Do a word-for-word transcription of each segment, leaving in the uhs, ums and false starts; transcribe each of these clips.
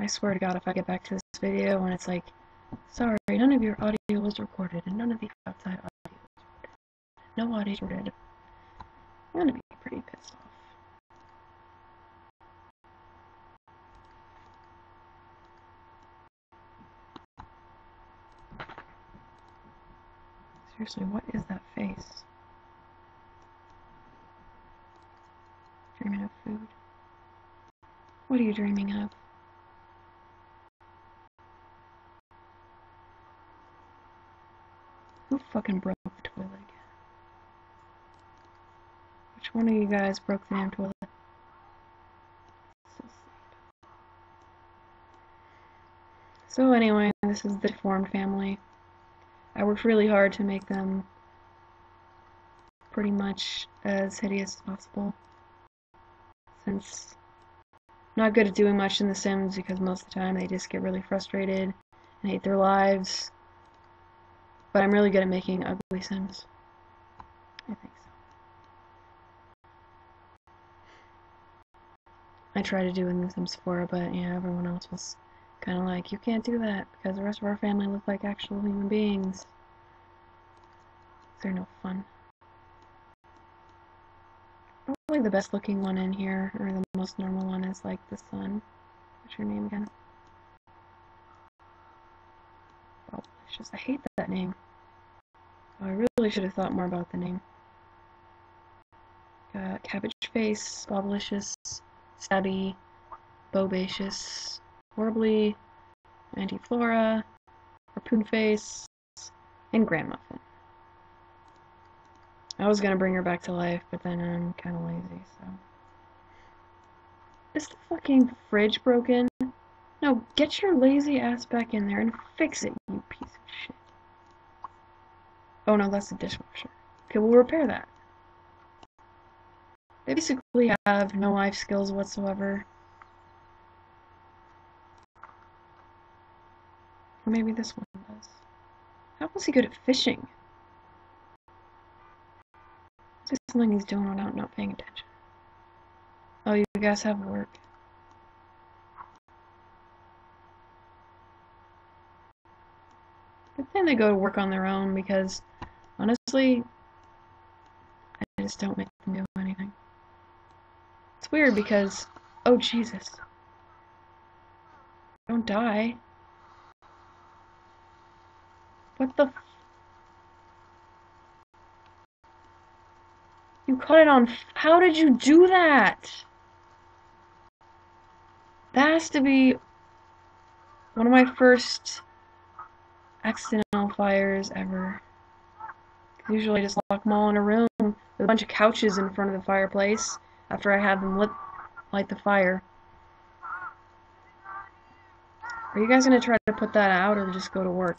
I swear to God, if I get back to this video and it's like, sorry, none of your audio was recorded, and none of the outside audio was recorded. No audio was recorded. I'm gonna be pretty pissed off. Seriously, what is that face? Dreaming of food. What are you dreaming of? Who fucking broke the toilet again? Which one of you guys broke the damn toilet? So sad. So anyway, this is the deformed family. I worked really hard to make them pretty much as hideous as possible, since I'm not good at doing much in The Sims because most of the time they just get really frustrated and hate their lives, but I'm really good at making ugly Sims. I think so. I try to do in The Sims four, but yeah, everyone else was kind of like, you can't do that because the rest of our family look like actual human beings. They're no fun. Probably the best looking one in here, or the most normal one, is like the sun. What's your name again? Oh, it's just, I hate that name. Oh, I really should have thought more about the name. Uh, cabbage face, boblicious, stabby, bobacious, horribly, Antiflora, Harpoon Face, and Grand Muffin. I was gonna bring her back to life, but then I'm kind of lazy, so. Is the fucking fridge broken? No, get your lazy ass back in there and fix it, you piece of shit. Oh no, that's the dishwasher. Okay, we'll repair that. They basically have no life skills whatsoever. Maybe this one does. How was he good at fishing? Is this something he's doing without not paying attention? Oh, you guys have work. But then they go to work on their own because, honestly, I just don't make them do anything. It's weird because, oh Jesus. Don't die. What the f- You caught it on f- How did you do that? That has to be one of my first accidental fires ever. Usually I just lock them all in a room with a bunch of couches in front of the fireplace after I have them lit- light the fire. Are you guys gonna try to put that out or just go to work?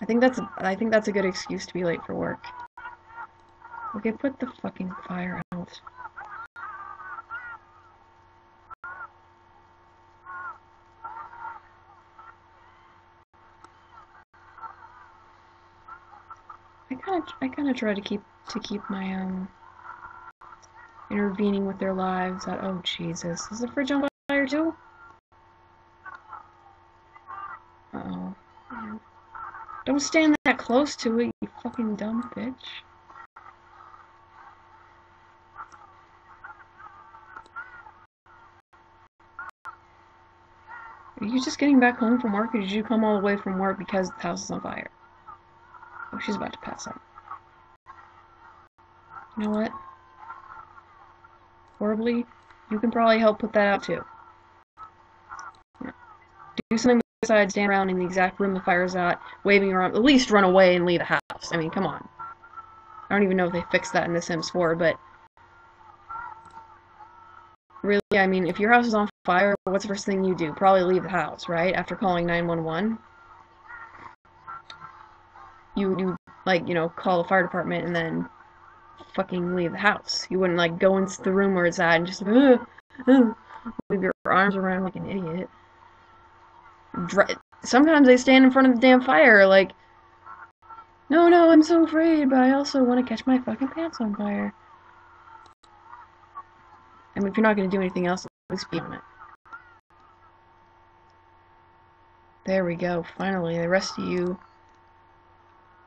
I think that's a, I think that's a good excuse to be late for work. Okay, put the fucking fire out. I kind of I kind of try to keep to keep my um intervening with their lives. At, oh Jesus, is the fridge on fire too? Uh oh. Yeah. Don't stand that close to it, you fucking dumb bitch. Are you just getting back home from work, or did you come all the way from work because the house is on fire? Oh, she's about to pass out. You know what? Horribly, you can probably help put that out too. Yeah. Do something. Besides, stand around in the exact room the fire's at, waving around, at least run away and leave the house. I mean, come on. I don't even know if they fixed that in The Sims four, but... Really, I mean, if your house is on fire, what's the first thing you do? Probably leave the house, right? After calling nine one one? You would, like, you know, call the fire department and then fucking leave the house. You wouldn't, like, go into the room where it's at and just, uh, uh, wave your arms around like an idiot. Sometimes they stand in front of the damn fire like, no, no, I'm so afraid, but I also want to catch my fucking pants on fire. I mean, if you're not going to do anything else, at least be on it. There we go, finally. The rest of you,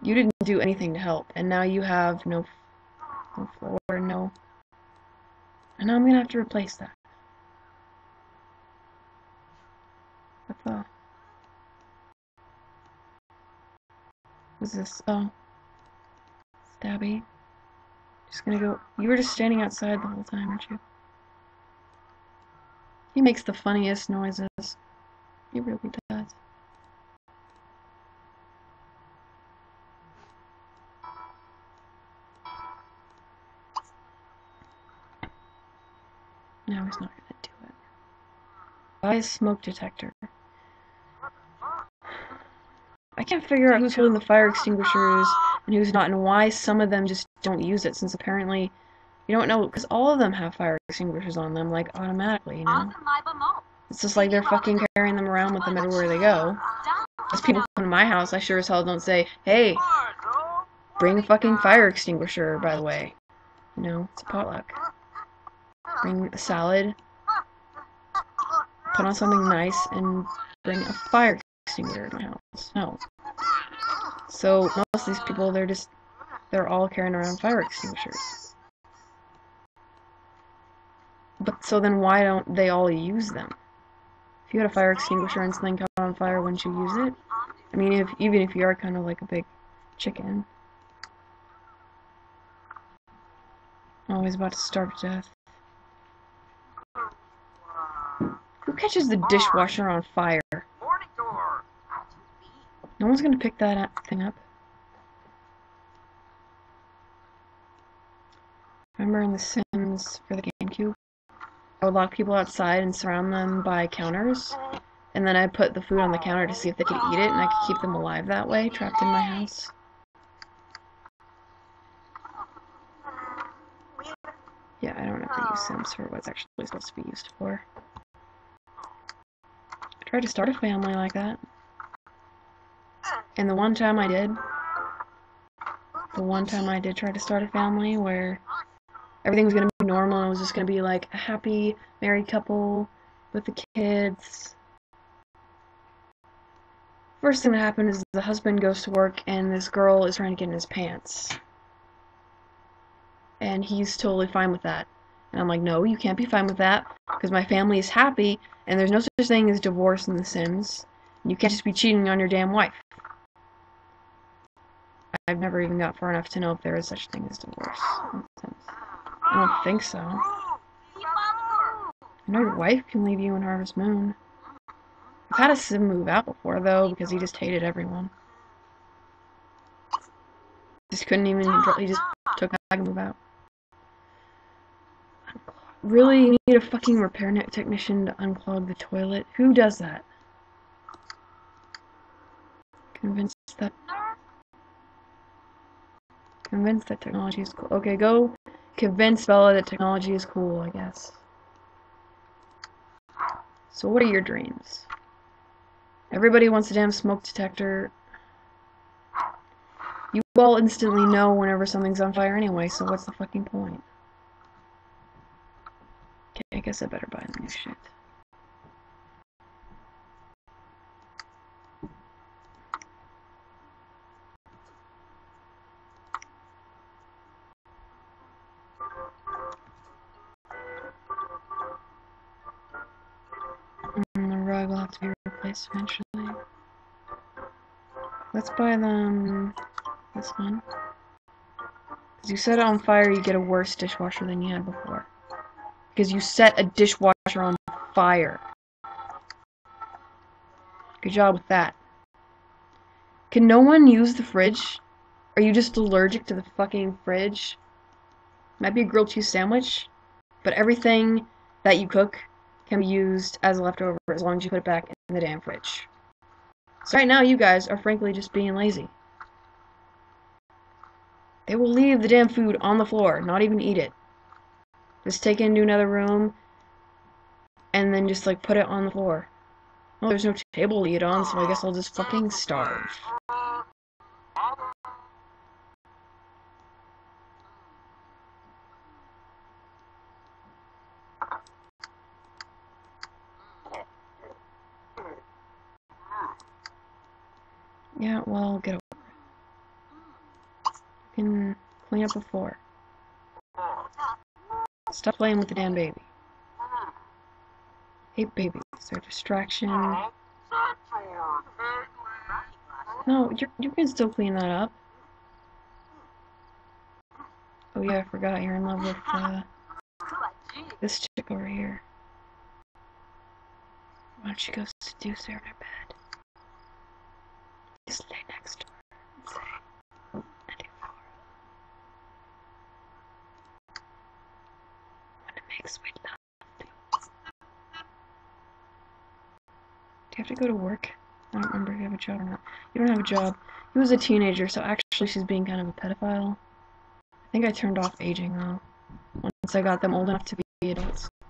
you didn't do anything to help, and now you have no, no floor, no... And now I'm going to have to replace that. That's all. What's this? Oh. Stabby. Just gonna go... You were just standing outside the whole time, weren't you? He makes the funniest noises. He really does. No, he's not gonna do it. Buy a smoke detector. I can't figure out who's holding the fire extinguishers and who's not, and why some of them just don't use it, since apparently you don't know, because all of them have fire extinguishers on them, like, automatically, you know? It's just like they're fucking carrying them around with them everywhere they go. As people come to my house, I sure as hell don't say, hey, bring a fucking fire extinguisher, by the way. You know, it's a potluck. Bring a salad, put on something nice, and bring a fire extinguisher to my house. No. So, most of these people, they're just, they're all carrying around fire extinguishers. But, so then why don't they all use them? If you had a fire extinguisher and something caught on fire, wouldn't you use it? I mean, if, even if you are kind of like a big chicken. Oh, he's about to starve to death. Who catches the dishwasher on fire? No one's gonna pick that thing up. Remember in the Sims for the GameCube, I would lock people outside and surround them by counters, and then I'd put the food on the counter to see if they could eat it, and I could keep them alive that way, trapped in my house. Yeah, I don't have to use Sims for what it's actually supposed to be used for. I tried to start a family like that. And the one time I did, the one time I did try to start a family where everything was going to be normal and it was just going to be like a happy married couple with the kids. First thing that happened is the husband goes to work and this girl is trying to get in his pants. And he's totally fine with that. And I'm like, no, you can't be fine with that because my family is happy and there's no such thing as divorce in The Sims. You can't just be cheating on your damn wife. I've never even got far enough to know if there is such a thing as divorce. I don't think so. I know your wife can leave you in Harvest Moon. I've had a Sim move out before, though, because he just hated everyone. Just couldn't even... He just took a bag and moved out. Really need a fucking repair technician to unclog the toilet? Who does that? Convinced that... Convinced that technology is cool. Okay, go convince Bella that technology is cool, I guess. So what are your dreams? Everybody wants a damn smoke detector. You all instantly know whenever something's on fire anyway, so what's the fucking point? Okay, I guess I better buy the new shit. To be replaced eventually. Let's buy them this one. Because you set it on fire, you get a worse dishwasher than you had before. Because you set a dishwasher on fire. Good job with that. Can no one use the fridge? Are you just allergic to the fucking fridge? Might be a grilled cheese sandwich, but everything that you cook can be used as a leftover as long as you put it back in the damn fridge. So right now you guys are frankly just being lazy. They will leave the damn food on the floor, not even eat it. Just take it into another room and then just like put it on the floor. Well, there's no table to eat on, so I guess I'll just fucking starve. Yeah, well, get over it. You can clean up the floor. Stop playing with the damn baby. Hey, babies, they're a distraction. No, you you can still clean that up. Oh yeah, I forgot you're in love with uh, this chick over here. Why don't you go seduce her in her bed? Just lay next to her and say, I do for her. When it makes sweet love. Do you have to go to work? I don't remember if you have a job or not. You don't have a job. He was a teenager, so actually she's being kind of a pedophile. I think I turned off aging, though, once I got them old enough to be adults.